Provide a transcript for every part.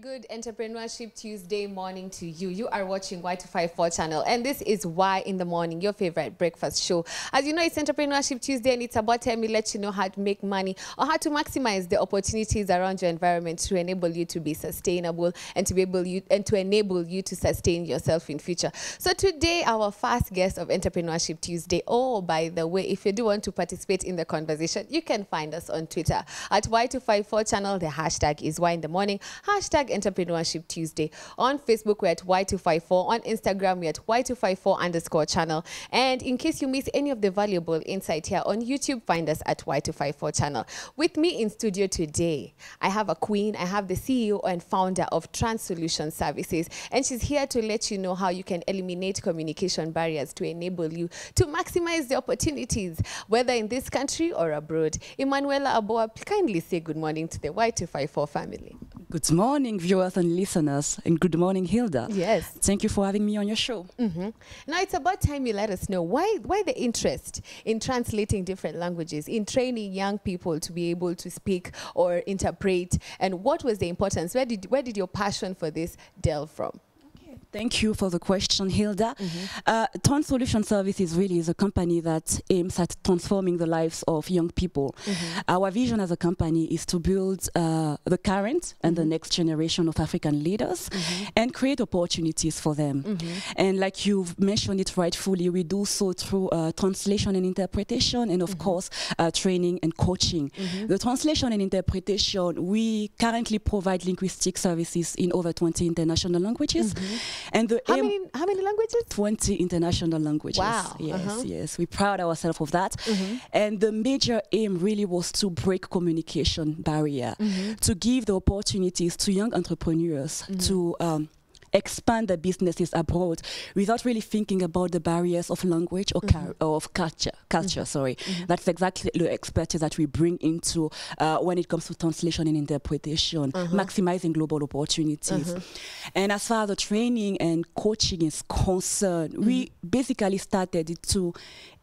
good Entrepreneurship Tuesday morning to you. You are watching Y254 channel, and this is Why in the Morning, your favorite breakfast show. As you know, it's Entrepreneurship Tuesday, and it's about time we let you know how to make money or how to maximize the opportunities around your environment to enable you to be sustainable and to enable you to sustain yourself in future. So today, our first guest of Entrepreneurship Tuesday. Oh, by the way, if you do want to participate in the conversation, you can find us on Twitter at Y254 channel. The hashtag is Why in the Morning. Hashtag Entrepreneurship Tuesday. On Facebook, we're at Y254. On Instagram, we're at Y254_channel. And in case you miss any of the valuable insight here on YouTube, find us at Y254 channel. With me in studio today, I have a queen. I have the CEO and founder of TransSolution Services. And she's here to let you know how you can eliminate communication barriers to enable you to maximize the opportunities, whether in this country or abroad. Emmanuella Aboa, kindly say good morning to the Y254 family. Good morning, viewers and listeners, and good morning, Hilda. Yes. Thank you for having me on your show. Now, it's about time you let us know why the interest in translating different languages, in training young people to be able to speak or interpret, and what was the importance? Where did your passion for this delve from? Thank you for the question, Hilda. TransSolution Services really is a company that aims at transforming the lives of young people. Our vision as a company is to build the current and the next generation of African leaders and create opportunities for them. And like you've mentioned it rightfully, we do so through translation and interpretation and, of course, training and coaching. The translation and interpretation, we currently provide linguistic services in over 20 international languages. And the how many languages? 20 international languages. Wow. Yes, yes. We proud ourselves of that. And the major aim really was to break communication barrier, to give the opportunities to young entrepreneurs to expand their businesses abroad without really thinking about the barriers of language or culture. That's exactly the expertise that we bring into when it comes to translation and interpretation, maximizing global opportunities. And as far as the training and coaching is concerned, we basically started to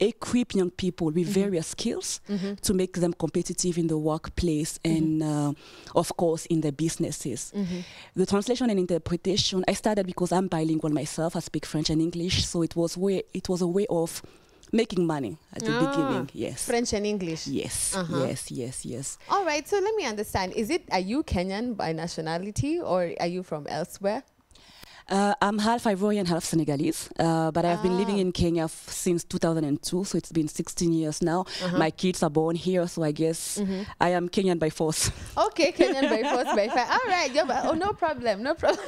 equip young people with various skills to make them competitive in the workplace and, of course, in their businesses. The translation and interpretation, I started because I'm bilingual myself. I speak French and English, so it was a way of making money at the beginning. Yes. French and English. Yes. Yes. Yes. Yes. All right. So let me understand. Are you Kenyan by nationality, or are you from elsewhere? I'm half Ivorian, half Senegalese, but I've been living in Kenya since 2002, so it's been 16 years now. My kids are born here, so I guess I am Kenyan by force. Okay, Kenyan by force, by fire. All right, oh, no problem, no problem.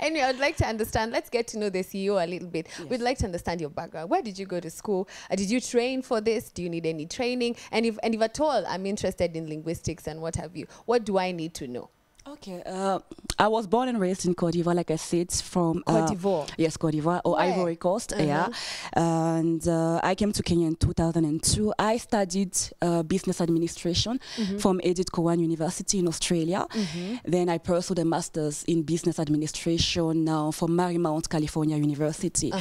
Anyway, I'd like to understand, let's get to know the CEO a little bit. Yes. We'd like to understand your background. Where did you go to school? Did you train for this? Do you need any training? And if at all I'm interested in linguistics and what have you, what do I need to know? Okay, I was born and raised in Côte d'Ivoire, like I said, from Côte d'Ivoire. Yes, Côte d'Ivoire or Ivory Coast. Yeah, and I came to Kenya in 2002. I studied business administration from Edith Cowan University in Australia. Then I pursued a master's in business administration now from Marymount California University.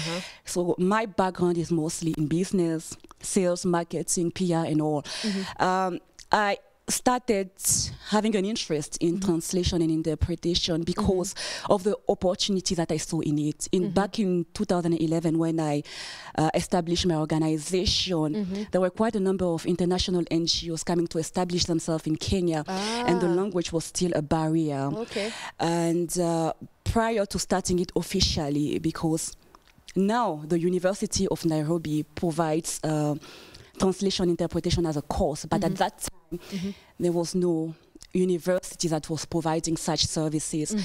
So my background is mostly in business, sales, marketing, PR, and all. I started having an interest in translation and interpretation because of the opportunity that I saw in it. Back in 2011, when I established my organization, there were quite a number of international NGOs coming to establish themselves in Kenya, and the language was still a barrier. Okay. And prior to starting it officially, because now the University of Nairobi provides translation interpretation as a course, but at that time there was no university that was providing such services,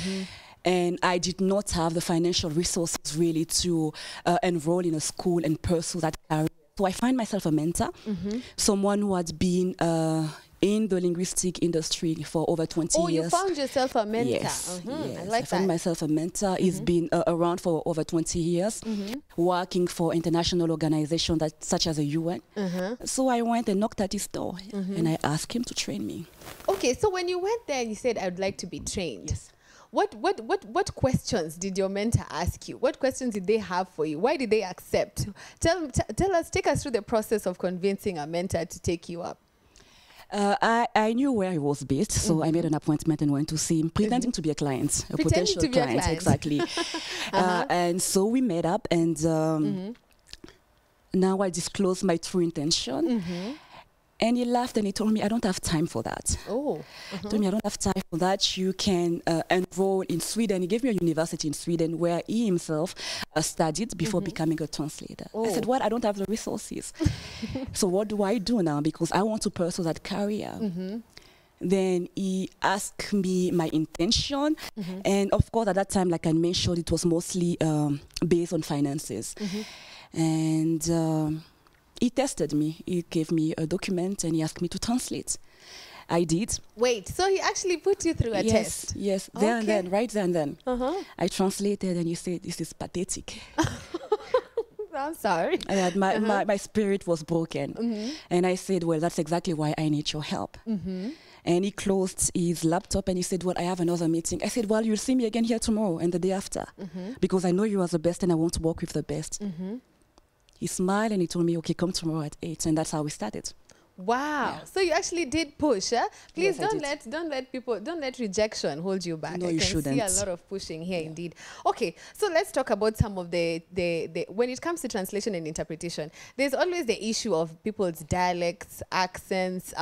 and I did not have the financial resources really to enroll in a school and pursue that career. So I find myself a mentor, someone who had been in the linguistic industry for over 20 years. Oh, you found yourself a mentor. Yes, yes. I like that. I found myself a mentor. He's been around for over 20 years, working for international organizations such as the UN. So I went and knocked at his door, and I asked him to train me. Okay, so when you went there, you said, I'd like to be trained. Yes. What questions did your mentor ask you? What questions did they have for you? Why did they accept? Tell us, take us through the process of convincing a mentor to take you up. I knew where he was based, so I made an appointment and went to see him, pretending to be a client, a potential client, exactly. And so we met up, and now I disclosed my true intention. And he laughed and he told me, I don't have time for that. Oh. He told me, I don't have time for that. You can enroll in Sweden. He gave me a university in Sweden where he himself studied before becoming a translator. Oh. I said, what? I don't have the resources. So what do I do now? Because I want to pursue that career. Then he asked me my intention. And of course, at that time, like I mentioned, it was mostly based on finances. And... he tested me. He gave me a document and he asked me to translate. I did. Wait, so he actually put you through a test? Yes, okay. There and then, right there and then. I translated and he said, this is pathetic. I'm sorry. I had my spirit was broken. And I said, well, that's exactly why I need your help. And he closed his laptop and he said, well, I have another meeting. I said, well, you'll see me again here tomorrow and the day after because I know you are the best and I want to work with the best. He smiled and he told me, okay, come tomorrow at 8. And that's how we started. Wow. Yeah. So you actually did push, huh? Please don't let rejection hold you back. No, you shouldn't. I see a lot of pushing here, indeed. Okay, so let's talk about some of the when it comes to translation and interpretation, there's always the issue of people's dialects, accents,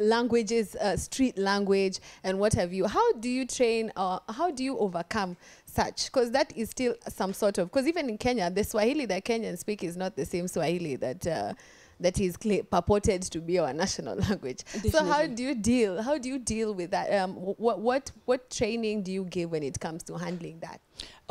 languages, street language, and what have you. How do you train, how do you overcome such, because that is still some sort of, because even in Kenya, the Swahili that Kenyans speak is not the same Swahili that that is purported to be our national language. Definitely. So how do you deal? How do you deal with that? What training do you give when it comes to handling that?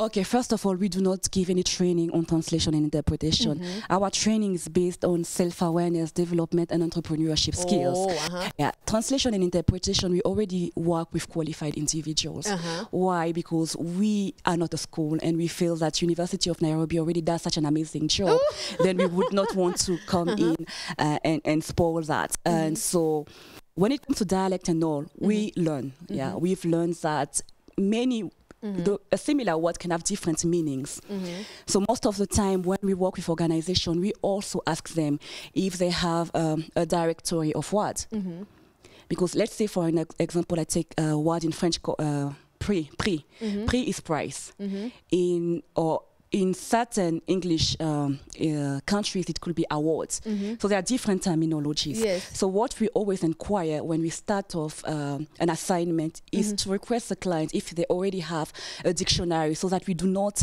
Okay, first of all, we do not give any training on translation and interpretation. Our training is based on self-awareness, development, and entrepreneurship skills. Yeah, translation and interpretation, we already work with qualified individuals. Why? Because we are not a school, and we feel that University of Nairobi already does such an amazing job. Then we would not want to come in and spoil that. And so when it comes to dialect and all, we learn. Yeah, we've learned that many... a similar word can have different meanings. So most of the time when we work with organizations, we also ask them if they have a directory of words. Because let's say, for an example, I take a word in French called prix. Prix is price. In certain English countries, it could be awards. So there are different terminologies. So what we always inquire when we start off an assignment is to request the client if they already have a dictionary so that we do not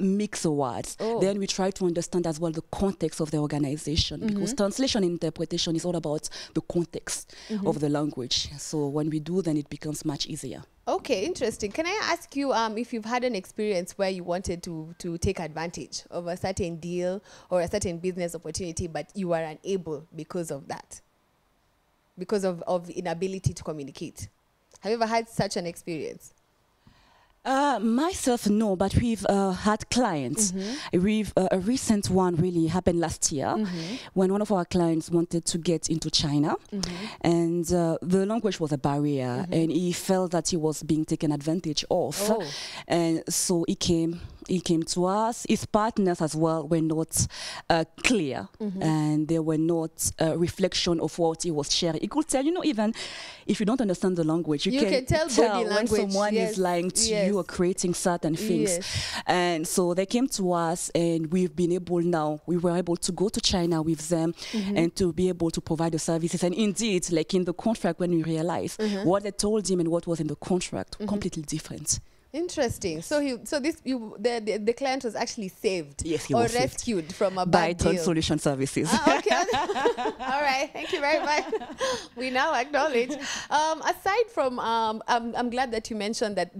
mix the words. Then we try to understand as well the context of the organization because translation and interpretation is all about the context of the language. So when we do, then it becomes much easier. Okay, interesting. Can I ask you if you've had an experience where you wanted to take advantage of a certain deal or a certain business opportunity, but you were unable because of that, because of inability to communicate? Have you ever had such an experience? Myself, no, but we've had clients. We've a recent one really happened last year when one of our clients wanted to get into China, and the language was a barrier, and he felt that he was being taken advantage of, and so he came. He came to us. His partners as well were not clear, and they were not a reflection of what he was sharing. He could tell, you know, even if you don't understand the language, you can tell when someone is lying to you or creating certain things. And so they came to us, and we've been able now, we were able to go to China with them and to be able to provide the services. And indeed, like in the contract, when we realized what they told him and what was in the contract, completely different. Interesting. So the client was actually saved rescued from a bad deal. By TransSolution Services. Okay. All right. Thank you very much. We now acknowledge. Aside from, I'm glad that you mentioned that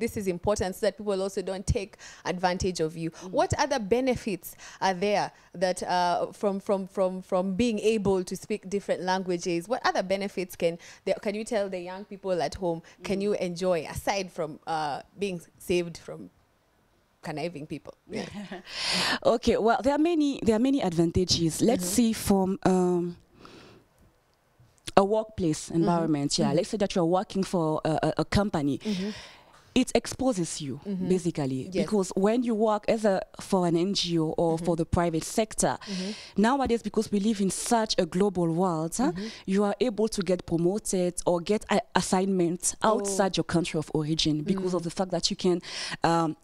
this is important so that people also don't take advantage of you. What other benefits are there that from being able to speak different languages? What other benefits can you tell the young people at home? Can you enjoy aside from being saved from conniving people? Okay, well, there are many advantages. Let's see from a workplace environment. Let's say that you're working for a company. it exposes you, mm-hmm. basically, yes. because when you work as for an NGO or mm-hmm. for the private sector, mm-hmm. nowadays, because we live in such a global world, mm-hmm. You are able to get promoted or get assignments outside your country of origin because mm-hmm. of the fact that you can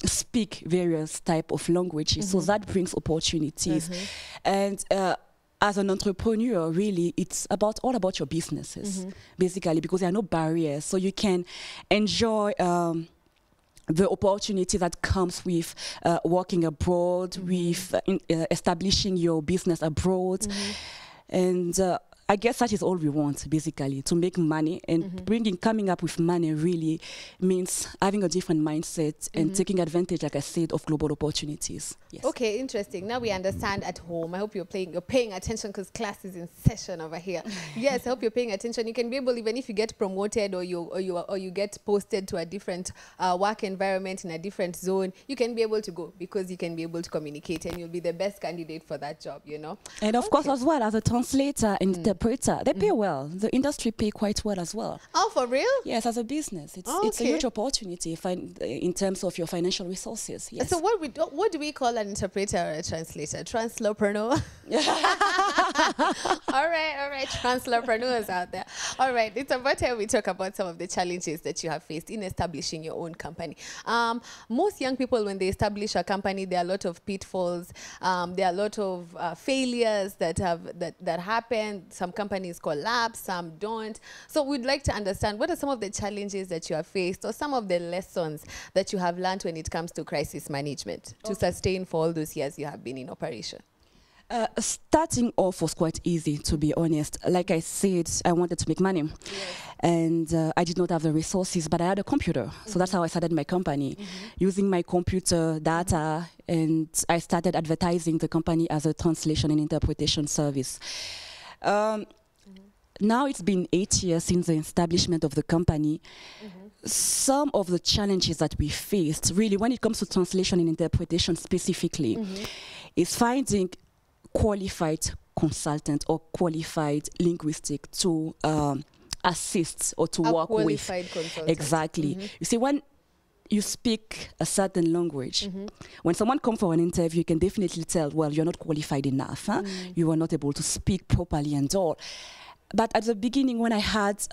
speak various type of languages. Mm-hmm. So that brings opportunities. Mm-hmm. And as an entrepreneur, really, it's all about your businesses, mm-hmm. basically, because there are no barriers. So you can enjoy the opportunity that comes with working abroad, mm-hmm. with establishing your business abroad. Mm-hmm. And I guess that is all we want, basically, to make money. And mm-hmm. coming up with money really means having a different mindset mm-hmm. and taking advantage, like I said, of global opportunities. Yes. Okay, interesting. Now we understand at home. I hope you're paying attention because class is in session over here. Yes, I hope you're paying attention. You can be able, even if you get promoted or you get posted to a different work environment in a different zone, you can be able to go because you can be able to communicate and you'll be the best candidate for that job, you know. And of course, as well, as a translator and mm-hmm. They pay well. The industry pay quite well as well. Oh, for real? Yes, as a business. It's a huge opportunity in terms of your financial resources. Yes. So what do we call an interpreter or a translator? Translopreneur? All right. Translopreneurs out there. All right, it's about time we talk about some of the challenges that you have faced in establishing your own company. Most young people, when they establish a company, there are a lot of pitfalls. There are a lot of failures that happen. Some companies collapse, some don't. So we'd like to understand, what are some of the challenges that you have faced or some of the lessons that you have learned when it comes to crisis management to sustain for all those years you have been in operation? Starting off was quite easy, to be honest. Like I said, I wanted to make money. Yes. And I did not have the resources, but I had a computer. Mm-hmm. So that's how I started my company, mm-hmm. using my computer data. And I started advertising the company as a translation and interpretation service. Now it's been 8 years since the establishment of the company. Mm-hmm. Some of the challenges that we faced, really, when it comes to translation and interpretation specifically, mm-hmm. is finding qualified consultant or qualified linguistic to assist or to work with. Qualified consultant. Exactly. Mm-hmm. You see, when you speak a certain language, mm-hmm. when someone comes for an interview, you can definitely tell, well, you're not qualified enough. Huh? Mm. You are not able to speak properly and all. But at the beginning, when I had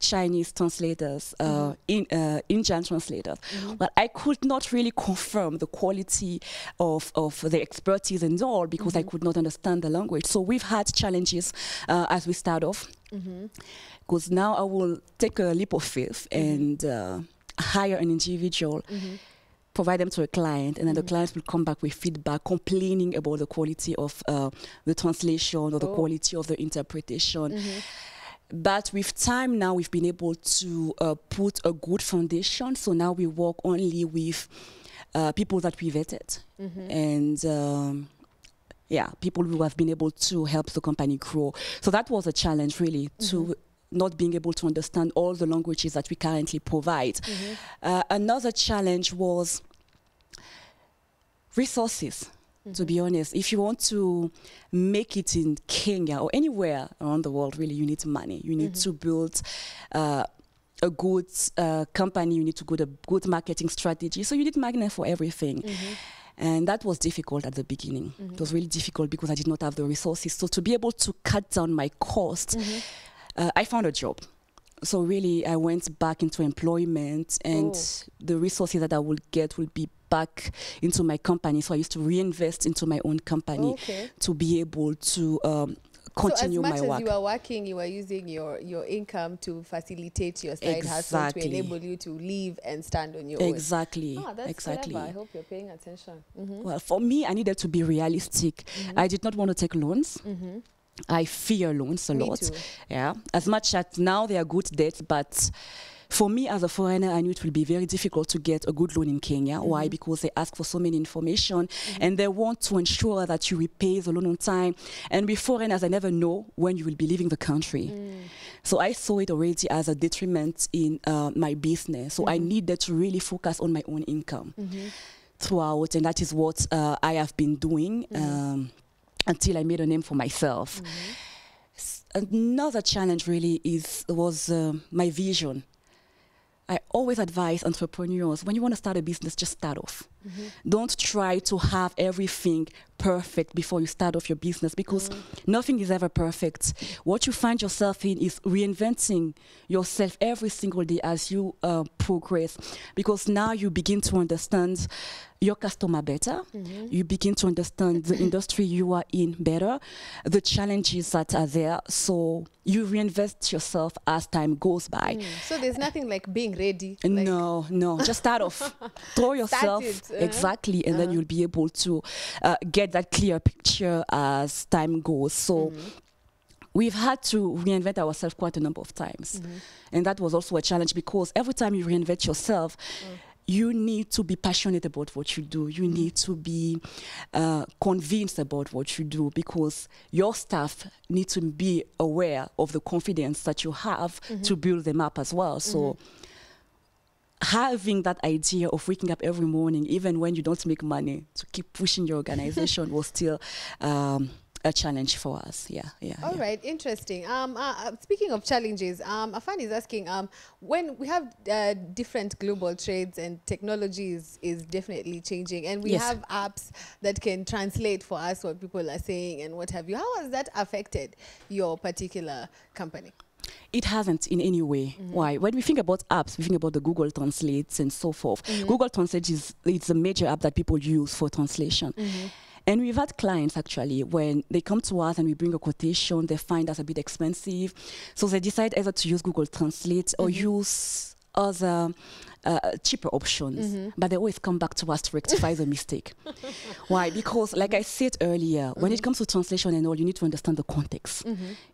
Chinese translators, mm-hmm. Indian translators, mm-hmm. but I could not really confirm the quality of the expertise and all because mm-hmm. I could not understand the language. So we've had challenges as we start off, because mm-hmm. now I will take a leap of faith and hire an individual, mm-hmm. provide them to a client, and then mm-hmm. the clients will come back with feedback complaining about the quality of the translation or the quality of the interpretation. Mm-hmm. But with time now, we've been able to put a good foundation. So now we work only with people that we vetted. Mm-hmm. And people who have been able to help the company grow. So that was a challenge, really, to not being able to understand all the languages that we currently provide. Mm-hmm. Another challenge was resources, mm-hmm. to be honest. If you want to make it in Kenya or anywhere around the world, really, you need money. You need to build a good company. You need to build a good marketing strategy. So you need money for everything. Mm-hmm. And that was difficult at the beginning. Mm-hmm. It was really difficult because I did not have the resources. So to be able to cut down my cost, I found a job. So really, I went back into employment, and the resources that I will get will be back into my company. So I used to reinvest into my own company to be able to continue my work. So as much as you were working, you were using your income to facilitate your side hustle to enable you to live and stand on your own. Exactly. Oh, that's clever. I hope you're paying attention. Mm-hmm. Well, for me, I needed to be realistic. Mm-hmm. I did not want to take loans. Mm-hmm. I fear loans a lot. Too. Yeah, as much as now they are good debts, but for me as a foreigner, I knew it will be very difficult to get a good loan in Kenya. Mm-hmm. Why? Because they ask for so many information, mm-hmm. and they want to ensure that you repay the loan on time. And with foreigners, I never know when you will be leaving the country. Mm. So I saw it already as a detriment in my business. So I needed to really focus on my own income throughout, and that is what I have been doing. Until I made a name for myself. Another challenge really was my vision. I always advise entrepreneurs, when you want to start a business, just start off. Mm-hmm. Don't try to have everything perfect before you start off your business, because nothing is ever perfect. What you find yourself in is reinventing yourself every single day as you progress, because now you begin to understand your customer better, you begin to understand the industry you are in better, the challenges that are there, so you reinvest yourself as time goes by. So there's nothing like being ready? Like no, just start off. Throw yourself exactly, and then you'll be able to get that clear picture as time goes. So we've had to reinvent ourselves quite a number of times, and that was also a challenge, because every time you reinvent yourself, you need to be passionate about what you do. You need to be convinced about what you do, because your staff need to be aware of the confidence that you have to build them up as well. So having that idea of waking up every morning, even when you don't make money, to keep pushing your organization was still a challenge for us. All right, interesting. Speaking of challenges, Afan is asking, when we have different global trades and technologies is definitely changing, and we have apps that can translate for us what people are saying and what have you, how has that affected your particular company? It hasn't in any way. Why? When we think about apps, we think about the Google Translates and so forth. Google Translate is a major app that people use for translation. And we've had clients, actually, when they come to us and we bring a quotation, they find us a bit expensive, so they decide either to use Google Translate or use other cheaper options, but they always come back to us to rectify the mistake. Why? Because, like I said earlier, when it comes to translation and all, you need to understand the context,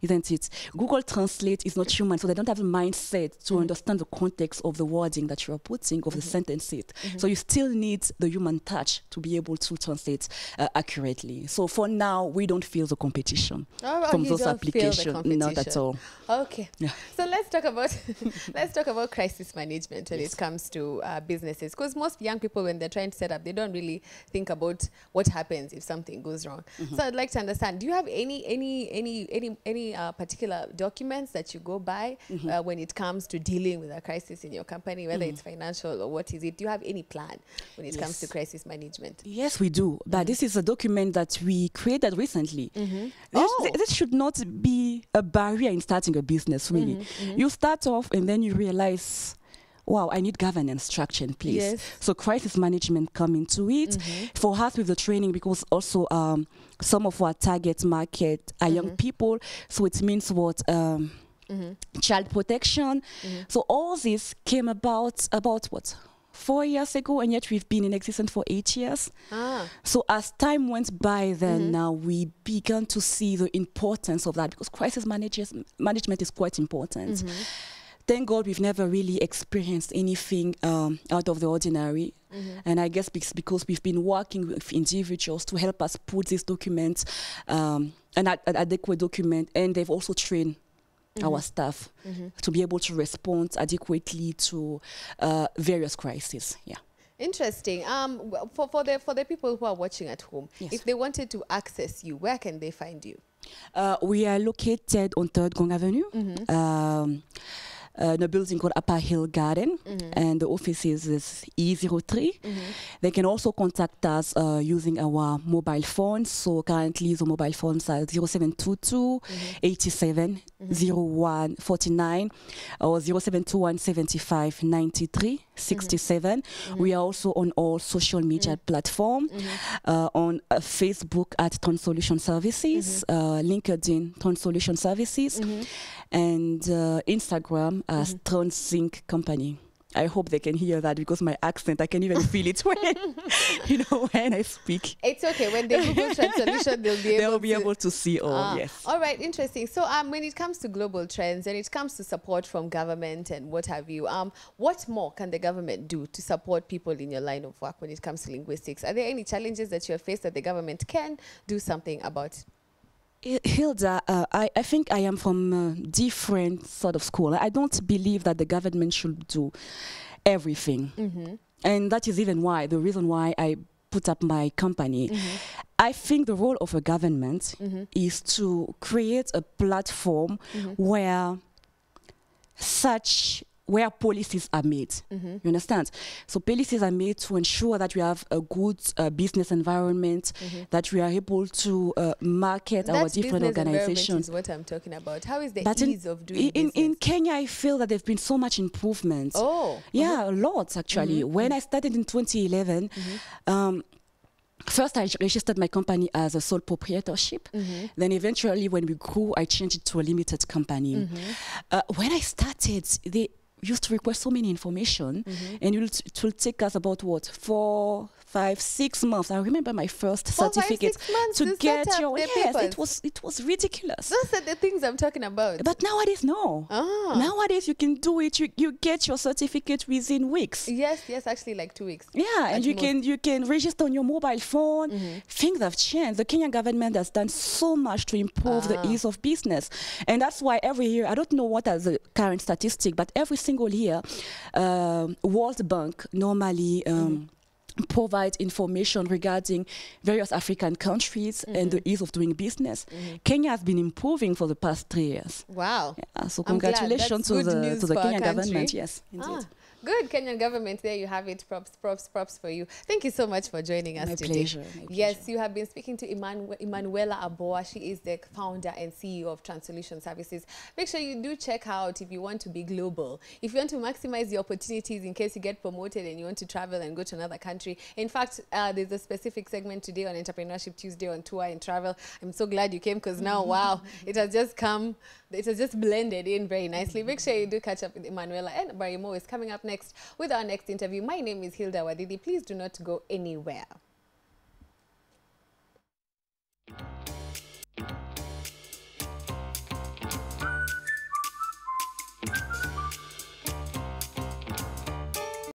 isn't it? Google Translate is not human, so they don't have the mindset to understand the context of the wording that you are putting, of the sentences. So you still need the human touch to be able to translate accurately. So for now, we don't feel the competition from those applications, not at all. Okay. Yeah. So let's talk about crisis management when it comes to businesses, because most young people, when they're trying to set up, they don't really think about what happens if something goes wrong. So I'd like to understand, do you have any particular documents that you go by when it comes to dealing with a crisis in your company, whether it's financial or what is it? Do you have any plan when it comes to crisis management? Yes, we do, but this is a document that we created recently. This should not be a barrier in starting a business, really. You start off and then you realize, wow, I need governance structure in place. So crisis management come into it. For us with the training, because also some of our target market are young people, so it means what, child protection. So all this came about what, 4 years ago, and yet we've been in existence for 8 years. So as time went by, then now we began to see the importance of that, because crisis management is quite important. Thank God we've never really experienced anything out of the ordinary. And I guess it's because we've been working with individuals to help us put this document, an adequate document, and they've also trained our staff to be able to respond adequately to various crises. Interesting. For the people who are watching at home, if they wanted to access you, where can they find you? We are located on 3rd Gong Avenue. In a building called Upper Hill Garden, and the office is E03. They can also contact us using our mobile phones. So currently the mobile phones are 0722 87 0149 or 0721 75 93 67. We are also on all social media platforms, on Facebook at TransSolution Services, LinkedIn TransSolution Services, and Instagram as TransSync Company. I hope they can hear that, because my accent, I can even feel it when when I speak. It's okay. When they Google translation, they'll be able to see all. All right, interesting. So when it comes to global trends and it comes to support from government and what have you, what more can the government do to support people in your line of work when it comes to linguistics? Are there any challenges that you have faced that the government can do something about? Hilda, I think I am from a different sort of school. I don't believe that the government should do everything. And that is even why, the reason why I put up my company. I think the role of a government is to create a platform where such where policies are made. Mm-hmm. You understand? So policies are made to ensure that we have a good business environment, mm-hmm. that we are able to market our different organizations. That's what I'm talking about. How is the ease of doing business? In Kenya, I feel that there have been so much improvement. Oh. Yeah, mm-hmm. a lot, actually. Mm-hmm. When I started in 2011, mm-hmm. First, I registered my company as a sole proprietorship. Mm-hmm. Then eventually, when we grew, I changed it to a limited company. Mm-hmm. When I started, they used to request so many information, mm-hmm. and it will take us about, what, 4, 5, 6 months. I remember my first certificate to get your... Yes, it was ridiculous. Those are the things I'm talking about. But nowadays, no. Ah. Nowadays, you can do it. You get your certificate within weeks. Yes, yes, actually like 2 weeks. Yeah, and you can register on your mobile phone. Mm-hmm. Things have changed. The Kenyan government has done so much to improve the ease of business. And that's why every year, I don't know what is the current statistic, but every single year, World Bank normally... mm-hmm. provide information regarding various African countries mm-hmm. and the ease of doing business. Mm-hmm. Kenya has been improving for the past 3 years. Wow. Yeah, so congratulations to the Kenyan government. Yes, indeed. Good Kenyan government. There you have it. Props for you. Thank you so much for joining us today. My pleasure. Yes, you have been speaking to Emmanuella Aboa. She is the founder and CEO of TransSolution Services. Make sure you do check out if you want to be global. If you want to maximize the opportunities in case you get promoted and you want to travel and go to another country. In fact, there's a specific segment today on Entrepreneurship Tuesday on tour and travel. I'm so glad you came because now, wow, it has just come. It has just blended in very nicely. Make sure you do catch up with Emmanuella. And Barimo is coming up next with our next interview. My name is Hilda Wadidi. Please do not go anywhere.